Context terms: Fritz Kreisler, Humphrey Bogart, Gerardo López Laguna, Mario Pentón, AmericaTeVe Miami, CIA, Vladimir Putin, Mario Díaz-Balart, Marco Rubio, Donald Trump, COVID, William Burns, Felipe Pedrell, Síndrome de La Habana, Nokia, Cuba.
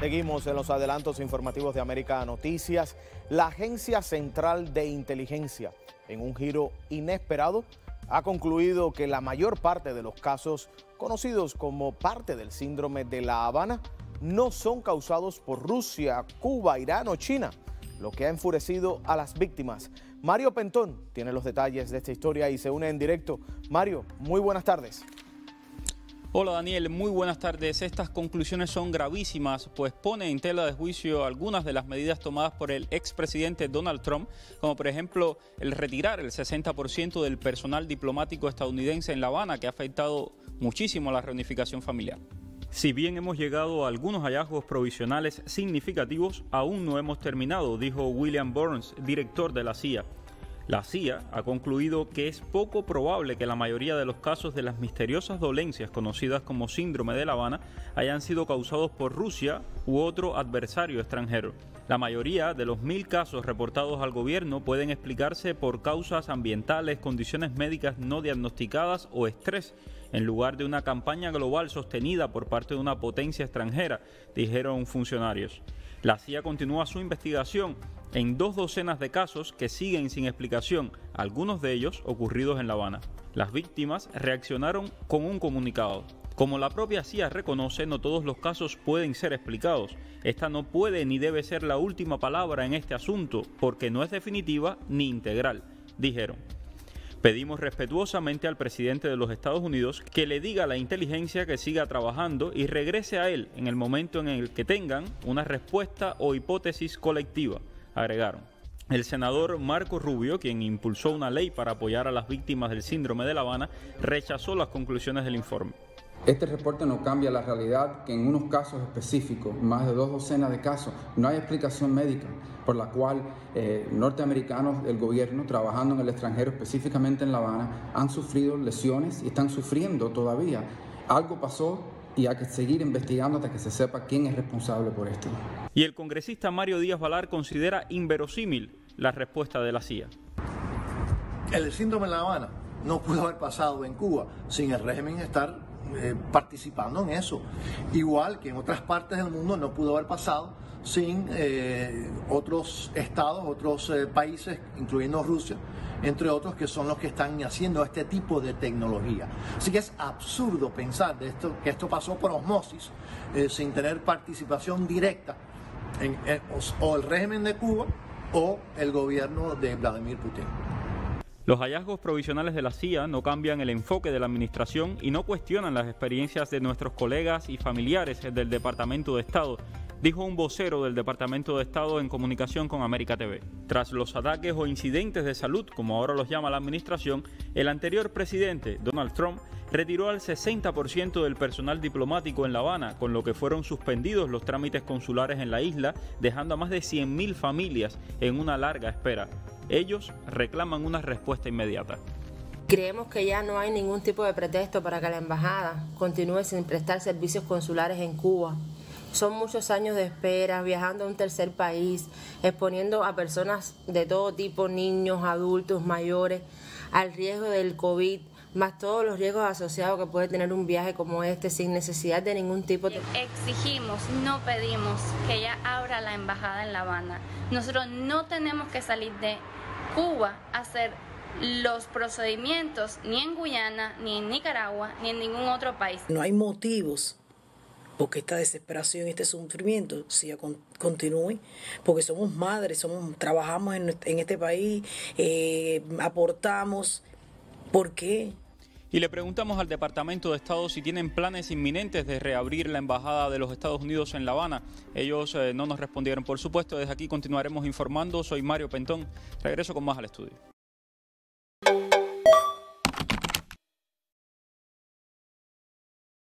Seguimos en los adelantos informativos de América Noticias. La Agencia Central de Inteligencia, en un giro inesperado, ha concluido que la mayor parte de los casos conocidos como parte del síndrome de La Habana no son causados por Rusia, Cuba, Irán o China, lo que ha enfurecido a las víctimas. Mario Pentón tiene los detalles de esta historia y se une en directo. Mario, muy buenas tardes. Hola Daniel, muy buenas tardes. Estas conclusiones son gravísimas, pues pone en tela de juicio algunas de las medidas tomadas por el expresidente Donald Trump, como por ejemplo el retirar el 60% del personal diplomático estadounidense en La Habana, que ha afectado muchísimo a la reunificación familiar. Si bien hemos llegado a algunos hallazgos provisionales significativos, aún no hemos terminado, dijo William Burns, director de la CIA. La CIA ha concluido que es poco probable que la mayoría de los casos de las misteriosas dolencias conocidas como síndrome de La Habana hayan sido causados por Rusia u otro adversario extranjero. La mayoría de los 1000 casos reportados al gobierno pueden explicarse por causas ambientales, condiciones médicas no diagnosticadas o estrés, en lugar de una campaña global sostenida por parte de una potencia extranjera, dijeron funcionarios. La CIA continúa su investigación en 2 docenas de casos que siguen sin explicación, algunos de ellos ocurridos en La Habana. Las víctimas reaccionaron con un comunicado. Como la propia CIA reconoce, no todos los casos pueden ser explicados. Esta no puede ni debe ser la última palabra en este asunto, porque no es definitiva ni integral, dijeron. Pedimos respetuosamente al presidente de los Estados Unidos que le diga a la inteligencia que siga trabajando y regrese a él en el momento en el que tengan una respuesta o hipótesis colectiva, agregaron. El senador Marco Rubio, quien impulsó una ley para apoyar a las víctimas del síndrome de La Habana, rechazó las conclusiones del informe. Este reporte no cambia la realidad que en unos casos específicos, más de 2 docenas de casos, no hay explicación médica por la cual norteamericanos, el gobierno, trabajando en el extranjero, específicamente en La Habana, han sufrido lesiones y están sufriendo todavía. Algo pasó y hay que seguir investigando hasta que se sepa quién es responsable por esto. Y el congresista Mario Díaz-Balart considera inverosímil la respuesta de la CIA. El síndrome de La Habana no pudo haber pasado en Cuba sin el régimen estar participando en eso, igual que en otras partes del mundo no pudo haber pasado sin otros estados, otros países, incluyendo Rusia, entre otros, que son los que están haciendo este tipo de tecnología. Así que es absurdo pensar de esto, que esto pasó por osmosis, sin tener participación directa o el régimen de Cuba o el gobierno de Vladimir Putin. Los hallazgos provisionales de la CIA no cambian el enfoque de la administración y no cuestionan las experiencias de nuestros colegas y familiares del Departamento de Estado, dijo un vocero del Departamento de Estado en comunicación con América TV. Tras los ataques o incidentes de salud, como ahora los llama la administración, el anterior presidente, Donald Trump, retiró al 60% del personal diplomático en La Habana, con lo que fueron suspendidos los trámites consulares en la isla, dejando a más de 100.000 familias en una larga espera. Ellos reclaman una respuesta inmediata. Creemos que ya no hay ningún tipo de pretexto para que la embajada continúe sin prestar servicios consulares en Cuba. Son muchos años de espera, viajando a un tercer país, exponiendo a personas de todo tipo, niños, adultos, mayores, al riesgo del COVID, más todos los riesgos asociados que puede tener un viaje como este sin necesidad de ningún tipo. Exigimos, no pedimos que ya abra la embajada en La Habana. Nosotros no tenemos que salir de Cuba a hacer los procedimientos ni en Guyana, ni en Nicaragua, ni en ningún otro país. No hay motivos porque esta desesperación y este sufrimiento siga continúe, porque somos madres, trabajamos en este país, aportamos. ¿Por qué? Y le preguntamos al Departamento de Estado si tienen planes inminentes de reabrir la Embajada de los Estados Unidos en La Habana. Ellos no nos respondieron. Por supuesto, desde aquí continuaremos informando. Soy Mario Pentón. Regreso con más al estudio.